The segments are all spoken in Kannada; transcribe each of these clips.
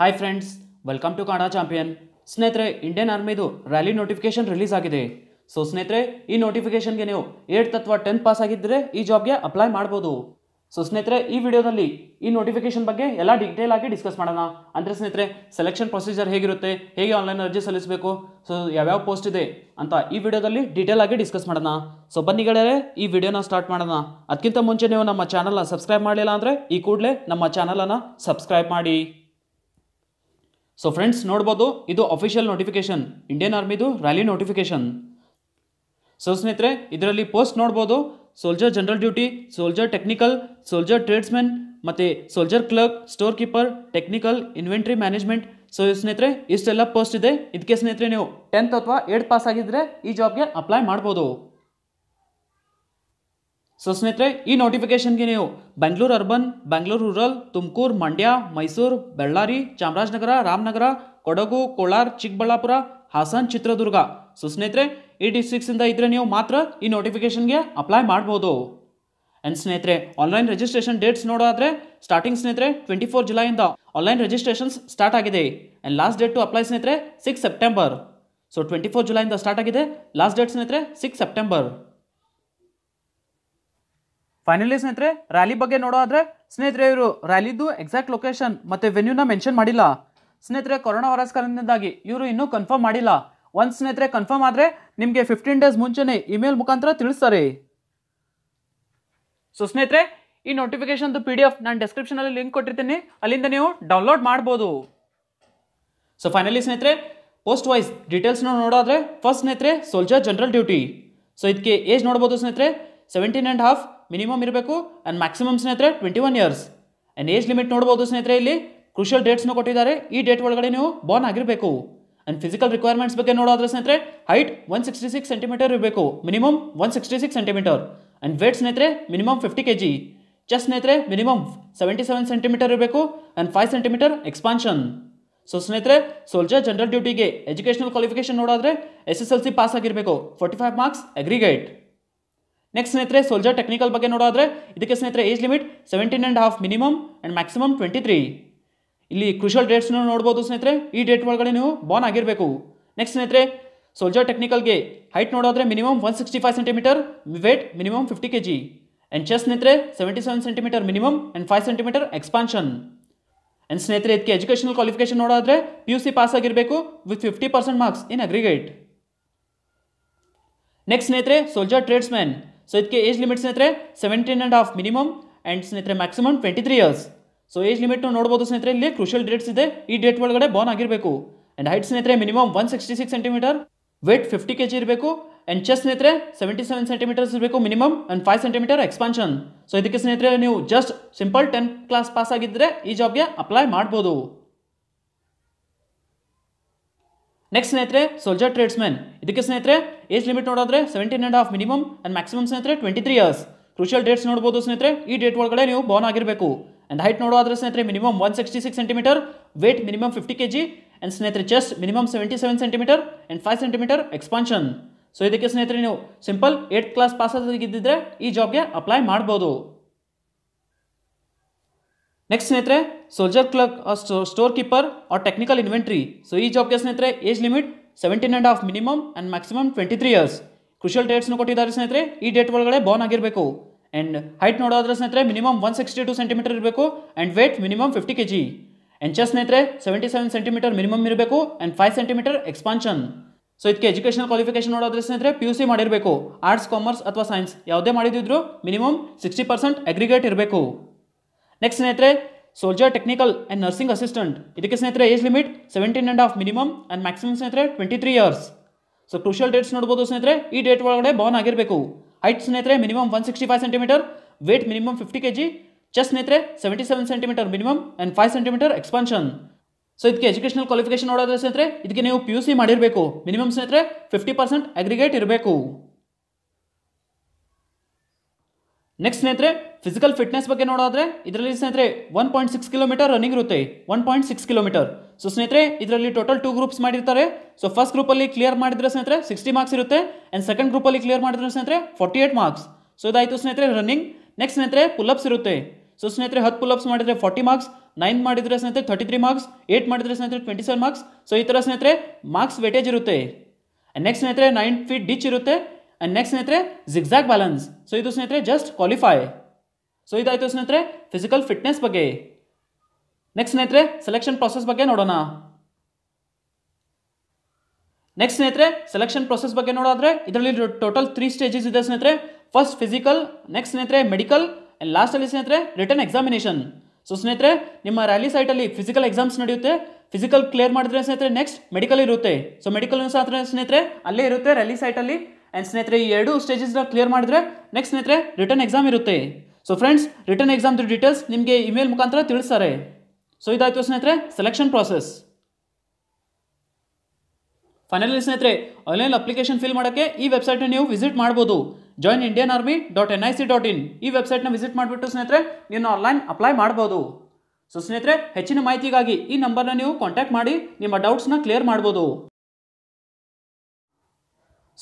Hi friends, welcome to Kannada champion. स्नेहितरे, इंडियन आर्मी दो रैली नोटिफिकेशन रिलीज आगिदे। सो स्नेहितरे, ई नोटिफिकेशन गे नीवु 8th अथवा 10th पास आगिद्रे ई जॉब गे अप्लाई माडबहुदु। सो स्नेहितरे, ई विडियोदल्ली ई नोटिफिकेशन बग्गे एल्ल डिटेल आगि डिस्कस माडोण। अंद्रे स्नेहितरे, सेलेक्शन प्रोसीजर हेगिरुत्ते, हेगे ऑनलाइन अर्जी सल्लिसबेकु, सो याव याव पोस्ट इदे अंत ई विडियोदल्ली डिटेल आगि डिस्कस माडोण। सो बन्नि ಗೆಳೆಯರೇ, ई ವಿಡಿಯೋನ ಸ್ಟಾರ್ಟ್ ಮಾಡೋಣ। ಅದಕ್ಕಿಂತ ಮುಂಚೆ ನೀವು ನಮ್ಮ ಚಾನೆಲ್ ಅನ್ನು ಸಬ್ಸ್ಕ್ರೈಬ್ ಮಾಡಲಿಲ್ಲ ಅಂದ್ರೆ ಈ ಕೂಡಲೇ ನಮ್ಮ ಚಾನೆಲ್ ಅನ್ನು ಸಬ್ಸ್ಕ್ರೈಬ್ ಮಾಡಿ। सो फ्रेंड्स नोडबहुदु, इदु ऑफिशियल नोटिफिकेशन इंडियन आर्मी दु रैली नोटिफिकेशन। सो स्नेहितरे, इदरल्ली पोस्ट नोडबहुदु। Soldier general duty, soldier technical, soldier tradesman मत्ते soldier clerk, store keeper, technical inventory management. So स्नेहितरे, इष्टेल्ल पोस्ट इदे। इदक्के स्नेहितरे नीवु 10th अथवा 8th पास आगिद्रे ई जॉब गे अप्लाई माडबहुदु। सो स्नेहितरे, ई नोटिफिकेशन गे नीवु बेंगलूर अर्बन, बेंगलूर रूरल, तुमकूर, मंड्या, मैसूर, बल्लारी, चामराजनगर, रामनगर, कोडगु, कोलार, चिक्कबल्लापुर, हासन, चित्रदुर्ग। सो स्नेहितरे, ई डिस्ट्रिक्ट्स इंद इद्रे नीवु मात्र ई नोटिफिकेशन गे अप्लाई माडबहुदु। एंड स्नेहितरे, ऑनलाइन रजिस्ट्रेशन डेट्स नोडोदाद्रे स्टार्टिंग स्नेहितरे 24 जुलाई इंद ऑनलाइन रजिस्ट्रेशन्स स्टार्ट आगिदे। And last date to apply स्नेहितरे 6 सेप्टेंबर। सो 24 जुलाई इंद स्टार्ट आगिदे, लास्ट डेट स्नेहितरे 6 सेप्टेंबर। फाइनली स्नेहितरे, रैली बग्गे नोडोदाद्रे स्नेहितरे, इवरु रैलीदु एक्साक्ट लोकेशन मत्ते वेन्यून मेंशन माडिल्ल। स्नेहितरे, कोरोना वायरस कारणदिंदागि इवरु इन्नू कन्फर्म माडिल्ल। ओन्स स्नेहितरे कन्फर्म आद्रे निमगे 15 डेज मुंचेने इमेल मुखांतर तिळिस्तारे। सो स्नेहितरे, ई नोटिफिकेशन दु PDF नानु डिस्क्रिप्शन अल्ली लिंक कोट्टिर्तीनि, अल्लिंद नीवु डाउनलोड माडबहुदु। सो फाइनली स्नेहितरे, पोस्ट वाइज डीटेल्स नोडोदाद्रे फर्स्ट स्नेहितरे सोल्जर जनरल ड्यूटी। सो इदक्के एज नोडबहुदु स्नेहितरे 17.5 मिनिमम इरबेकु एंड मैक्सिमम स्नेहितरे 21 इयर्स। एंड एज लिमिट नोडबहुदु स्नेहितरे, इल्ली क्रूशियल डेट्स नु कोट्टिद्दारे, ई डेट ಒಳಗಡೆ ನೀವು ಬಾರ್ನ್ ಆಗಿರಬೇಕು। एंड फिजिकल रिक्वायरमेंट्स ಬಗ್ಗೆ ನೋಡೋದಾದ್ರೆ ಸ್ನೇಹಿತರೆ, ಹೈಟ್ 166 cm ಇರಬೇಕು, ಮಿನಿಮಮ್ 166 cm। एंड weight ಸ್ನೇಹಿತರೆ ಮಿನಿಮಮ್ 50 kg। ಚೆಸ್ಟ್ ಸ್ನೇಹಿತರೆ ಮಿನಿಮಮ್ 77 cm ಇರಬೇಕು एंड 5 cm ಎಕ್ಸ್ಪಾನ್ಷನ್। सो ಸ್ನೇಹಿತರೆ, ಸೋಲ್ಜರ್ ಜನರಲ್ ಡ್ಯೂಟಿಗೆ ಎಜುಕೇಶನಲ್ ಕ್ವಾಲಿಫಿಕೇಶನ್ ನೋಡೋದಾದ್ರೆ SSLC ಪಾಸ್ ಆಗಿರಬೇಕು, 45 ಮಾರ್ಕ್ಸ್ ಅಗ್ರಿಗೇಟ್। नेक्स्ट स्नेहितरे, सोल्जर टेक्निकल बग्गे नोडोदाद्रे इदक्के स्नेहितरे age limit 17.5 minimum and maximum 23। इल्ली क्रूशियल डेट्स नु नोडबहुदु स्नेहितरे, ई डेट ಒಳಗಡೆ ನೀವು ಬಾರ್ನ್ ಆಗಿರಬೇಕು। नेक्स्ट स्नेहितरे, सोल्जर टेक्निकल ಗೆ ಹೈಟ್ ನೋಡೋದಾದ್ರೆ minimum 165 centimetre, weight minimum 50 kg। And chest ಸ್ನೇಹಿತರೆ 77 centimetre minimum and 5 centimetre expansion. And ಸ್ನೇಹಿತರೆ, ಇದಕ್ಕೆ ಎಜುಕೇಶನಲ್ ಕ್ವಾಲಿಫಿಕೇಶನ್ ನೋಡೋದಾದ್ರೆ PUC ಪಾಸ್ ಆಗಿರಬೇಕು with 50% marks in aggregate. Next ಸ್ನೇಹಿತರೆ, ಸೋಲ್ಜರ್ ಟ್ರೇಡ್ಸ್ಮನ್। सो इसके एज लिमिट स्नेहितरे 17.5 मिनिमम एंड स्नेहितरे maximum 23 years. So age limit नोडबहुदु स्नेहितरे, इल्ली क्रूशियल डेट्स इदे, ई डेट ಒಳಗಡೆ ಬಾರ್ನ್ ಆಗಿರಬೇಕು। एंड हाइट स्नेहितरे मिनिमम 166 सेंटीमीटर, वेट 50 kg ಇರಬೇಕು एंड ಚೆಸ್ಟ್ ಸ್ನೇಹಿತರೆ 77 ಸೆಂಟಿಮೀಟರ್ಸ್ ಇರಬೇಕು minimum and 5 centimetre expansion. So ಇದಕ್ಕೆ ಸ್ನೇಹಿತರೆ ನೀವು just simple 10th class pass ಆಗಿದ್ರೆ ಈ ಜಾಬ್ ಗೆ ಅಪ್ಲೈ ಮಾಡಬಹುದು। नेक्स्ट स्नेहितरे, सोल्जर ट्रेड्समैन। इदक्के स्नेहितरे एज लिमिट नोडोदाद्रे 17.5 मिनिमम एंड मैक्सिमम स्नेहितरे 23 इयर्स। क्रूशियल डेट्स नोडबहुदु स्नेहितरे, ई डेट ಒಳಗಡೆ ನೀವು ಬಾರ್ನ್ ಆಗಿರಬೇಕು। एंड हाइट नोडोदाद्रे स्नेहितरे minimum 166 centimetre, weight minimum 50 kg and स्नेहितरे chest minimum 77 centimetre and 5 centimetre expansion. So ಇದಕ್ಕೆ ಸ್ನೇಹಿತರೆ ನೀವು ಸಿಂಪಲ್ 8th ಕ್ಲಾಸ್ ಪಾಸ್ ಆಗಿದ್ದಿದ್ರೆ ಈ ಜಾಬ್ ಗೆ ಅಪ್ಲೈ ಮಾಡಬಹುದು। नेक्स्ट स्नेहितरे, सोल्जर क्लर्क और स्टोर कीपर और टेक्निकल इन्वेंट्री। सो ई जॉब के स्नेहितरे age limit 17.5 minimum and maximum 23 years. Crucial dates नु कोट्टिद्दारे स्नेहितरे, ई डेट ಒಳಗಡೆ ಬಾರ್ನ್ ಆಗಿರಬೇಕು। एंड हाइट ನೋಡೋದಾದ್ರೆ ಸ್ನೇಹಿತರೆ ಮಿನಿಮಮ್ 162 ಸೆಂಟಿಮೀಟರ್ ಇರಬೇಕು and weight minimum 50 kg। And chest ಸ್ನೇಹಿತರೆ 77 ಸೆಂಟಿಮೀಟರ್ ಮಿನಿಮಮ್ ಇರಬೇಕು एंड 5 ಸೆಂಟಿಮೀಟರ್ ಎಕ್ಸ್ಪಾನ್ಷನ್। सो ಇದಕ್ಕೆ ಎಜುಕೇಶನಲ್ ಕ್ವಾಲಿಫಿಕೇಶನ್ ನೋಡೋದಾದ್ರೆ ಸ್ನೇಹಿತರೆ, PUC ಮಾಡಿರಬೇಕು, ಆರ್ಟ್ಸ್, ಕಾಮರ್ಸ್ ಅಥವಾ ಸೈನ್ಸ್ ಯಾವುದೇ ಮಾಡಿದಿದ್ರೂ ಮಿನಿಮಮ್ 60% ಅಗ್ರಿಗೇಟ್ ಇರಬೇಕು। नेक्स्ट स्नेहितरे, soldier technical and nursing assistant. इदक्के स्नेहितरे age limit 17.5 minimum and maximum स्नेहितरे 23 इयर्स। सो क्रूशियल डेट्स नोडबहुदु स्नेहितरे, ई डेट ಒಳಗಡೆ ಬಾರ್ನ್ ಆಗಿರಬೇಕು। हाइट स्नेहितरे minimum 165 centimetre, weight minimum 50 kg, chest ಸ್ನೇಹಿತರೆ 77 centimetre minimum and 5 centimetre expansion. So ಇದಕ್ಕೆ ಎಜುಕೇಶನಲ್ ಕ್ವಾಲಿಫಿಕೇಶನ್ ನೋಡೋದಾದ್ರೆ ಸ್ನೇಹಿತರೆ, ಇದಕ್ಕೆ ನೀವು PUC ಮಾಡಿರಬೇಕು, ಮಿನಿಮಮ್ ಸ್ನೇಹಿತರೆ 50% ಅಗ್ರಿಗೇಟ್ ಇರಬೇಕು। नेक्स्ट स्नेहितरे, फिजिकल फिटनेस ಬಗ್ಗೆ ನೋಡೋದಾದ್ರೆ ಇದರಲ್ಲಿ ಸ್ನೇಹಿತರೆ 1.6 ಕಿಲೋಮೀಟರ್ ರನ್ನಿಂಗ್ ಇರುತ್ತೆ, 1.6 ಕಿಲೋಮೀಟರ್। ಸೋ ಸ್ನೇಹಿತರೆ, ಇದರಲ್ಲಿ ಟೋಟಲ್ 2 ಗ್ರೂಪ್ಸ್ ಮಾಡಿರ್ತಾರೆ। ಸೋ ಫಸ್ಟ್ ಗ್ರೂಪ್ ಅಲ್ಲಿ ಕ್ಲಿಯರ್ ಮಾಡಿದ್ರೆ ಸ್ನೇಹಿತರೆ 60 ಮಾರ್ಕ್ಸ್ ಇರುತ್ತೆ ಅಂಡ್ ಸೆಕೆಂಡ್ ಗ್ರೂಪ್ ಅಲ್ಲಿ ಕ್ಲಿಯರ್ ಮಾಡಿದ್ರೆ ಸ್ನೇಹಿತರೆ 48 ಮಾರ್ಕ್ಸ್। ಸೋ ಇದಾಯಿತು ಸ್ನೇಹಿತರೆ ರನ್ನಿಂಗ್। ನೆಕ್ಸ್ಟ್ ಸ್ನೇಹಿತರೆ ಪುಲ್ ಅಪ್ಸ್ ಇರುತ್ತೆ। ಸೊ ಸ್ನೇಹಿತರೆ 10 ಪುಲ್ ಅಪ್ಸ್ ಮಾಡಿದ್ರೆ 40 ಮಾರ್ಕ್ಸ್, 9 ಮಾಡಿದ್ರೆ ಸ್ನೇಹಿತರೆ 33 ಮಾರ್ಕ್ಸ್, 8 ಮಾಡಿದ್ರೆ ಸ್ನೇಹಿತರೆ 27 ಮಾರ್ಕ್ಸ್. ಸೊ ಈ ತರ ಸ್ನೇಹಿತರೆ ಮಾರ್ಕ್ಸ್ ವೇಟೇಜ್ ಇರುತ್ತೆ. ಅಂಡ್ ನೆಕ್ಸ್ಟ್ ಸ್ನೇಹಿತರೆ 9 ಫೀಟ್ ಡಿಚ್ ಇರುತ್ತೆ. ಅಂಡ್ ನೆಕ್ಸ್ಟ್ ಸ್ನೇಹಿತರೆ ಜಿಗ್ಜಾಗ್ ಬ್ಯಾಲೆನ್ಸ್. ಸೊ ಇದು ಸ್ನೇಹಿತರೆ ಜಸ್ಟ್ ಕ್ವಾಲಿಫೈ. ಸೊ ಇದಾಯಿತು ಸ್ನೇಹಿತರೆ ಫಿಸಿಕಲ್ ಫಿಟ್ನೆಸ್ ಬಗ್ಗೆ. ನೆಕ್ಸ್ಟ್ ಸ್ನೇಹಿತರೆ ಸೆಲೆಕ್ಷನ್ ಪ್ರೋಸೆಸ್ ಬಗ್ಗೆ ನೋಡೋಣ. ನೆಕ್ಸ್ಟ್ ಸ್ನೇಹಿತರೆ ಸೆಲೆಕ್ಷನ್ ಪ್ರೋಸೆಸ್ ಬಗ್ಗೆ ನೋಡೋದಾದ್ರೆ ಇದರಲ್ಲಿ ಟೋಟಲ್ 3 ಸ್ಟೇಜಸ್ ಇದೆ ಸ್ನೇಹಿತರೆ. ಫಸ್ಟ್ ಫಿಸಿಕಲ್, ನೆಕ್ಸ್ಟ್ ಸ್ನೇಹಿತರೆ ಮೆಡಿಕಲ್, ಆ್ಯಂಡ್ ಲಾಸ್ಟಲ್ಲಿ ಸ್ನೇಹಿತರೆ ರಿಟರ್ನ್ ಎಕ್ಸಾಮಿನೇಷನ್. ಸೊ ಸ್ನೇಹಿತರೆ ನಿಮ್ಮ ರ್ಯಾಲಿ ಸೈಟಲ್ಲಿ ಫಿಸಿಕಲ್ ಎಕ್ಸಾಮ್ಸ್ ನಡೆಯುತ್ತೆ. ಫಿಸಿಕಲ್ ಕ್ಲಿಯರ್ ಮಾಡಿದ್ರೆ ಸ್ನೇಹಿತರೆ ನೆಕ್ಸ್ಟ್ ಮೆಡಿಕಲ್ ಇರುತ್ತೆ. ಸೊ ಮೆಡಿಕಲ್ ಸಹ ಸ್ನೇಹಿತರೆ ಅಲ್ಲೇ ಇರುತ್ತೆ ರ್ಯಾಲಿ ಸೈಟಲ್ಲಿ. ಆ್ಯಂಡ್ ಸ್ನೇಹಿತರೆ ಈ 2 ಸ್ಟೇಜಸ್ನ ಕ್ಲಿಯರ್ ಮಾಡಿದ್ರೆ ನೆಕ್ಸ್ಟ್ ಸ್ನೇಹಿತರೆ ರಿಟರ್ನ್ ಎಕ್ಸಾಮ್ ಇರುತ್ತೆ. ಸೊ ಫ್ರೆಂಡ್ಸ್, ರಿಟರ್ನ್ ಎಕ್ಸಾಮ್ದು ಡೀಟೇಲ್ಸ್ ನಿಮಗೆ ಇಮೇಲ್ ಮುಖಾಂತರ ತಿಳಿಸ್ತಾರೆ. ಸೊ ಇದಾಯಿತು ಸ್ನೇಹಿತರೆ ಸೆಲೆಕ್ಷನ್ ಪ್ರೋಸೆಸ್. ಫೈನಲಿ ಸ್ನೇಹಿತರೆ ಆನ್ಲೈನ್ ಅಪ್ಲಿಕೇಶನ್ ಫಿಲ್ ಮಾಡೋಕ್ಕೆ ಈ ವೆಬ್ಸೈಟ್ನ ನೀವು ವಿಸಿಟ್ ಮಾಡ್ಬೋದು. joinindianarmy.nic.in ಈ ವೆಬ್ಸೈಟ್ನ ವಿಸಿಟ್ ಮಾಡಿಬಿಟ್ಟು ಸ್ನೇಹಿತರೆ ನೀವು ಆನ್ಲೈನ್ ಅಪ್ಲೈ ಮಾಡ್ಬೋದು. ಸೊ ಸ್ನೇಹಿತರೆ ಹೆಚ್ಚಿನ ಮಾಹಿತಿಗಾಗಿ ಈ ನಂಬರ್ನ ನೀವು ಕಾಂಟ್ಯಾಕ್ಟ್ ಮಾಡಿ ನಿಮ್ಮ ಡೌಟ್ಸ್ನ ಕ್ಲಿಯರ್ ಮಾಡ್ಬೋದು.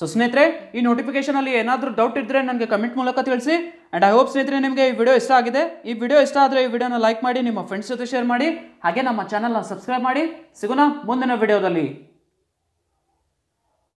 ಸೊ ಸ್ನೇಹಿತರೆ ಈ ನೋಟಿಫಿಕೇಷನಲ್ಲಿ ಏನಾದರೂ ಡೌಟ್ ಇದ್ದರೆ ನನಗೆ ಕಮೆಂಟ್ ಮೂಲಕ ತಿಳಿಸಿ. ಆ್ಯಂಡ್ ಐ ಹೋಪ್ ಸ್ನೇಹಿತರೆ ನಿಮಗೆ ಈ ವಿಡಿಯೋ ಇಷ್ಟ ಆಗಿದೆ. ಈ ವಿಡಿಯೋ ಇಷ್ಟ ಆದರೆ ಈ ವಿಡಿಯೋನ ಲೈಕ್ ಮಾಡಿ, ನಿಮ್ಮ ಫ್ರೆಂಡ್ಸ್ ಜೊತೆ ಶೇರ್ ಮಾಡಿ, ಹಾಗೆ ನಮ್ಮ ಚಾನಲ್ನ ಸಬ್ಸ್ಕ್ರೈಬ್ ಮಾಡಿ. ಸಿಗೋಣ ಮುಂದಿನ ವಿಡಿಯೋದಲ್ಲಿ.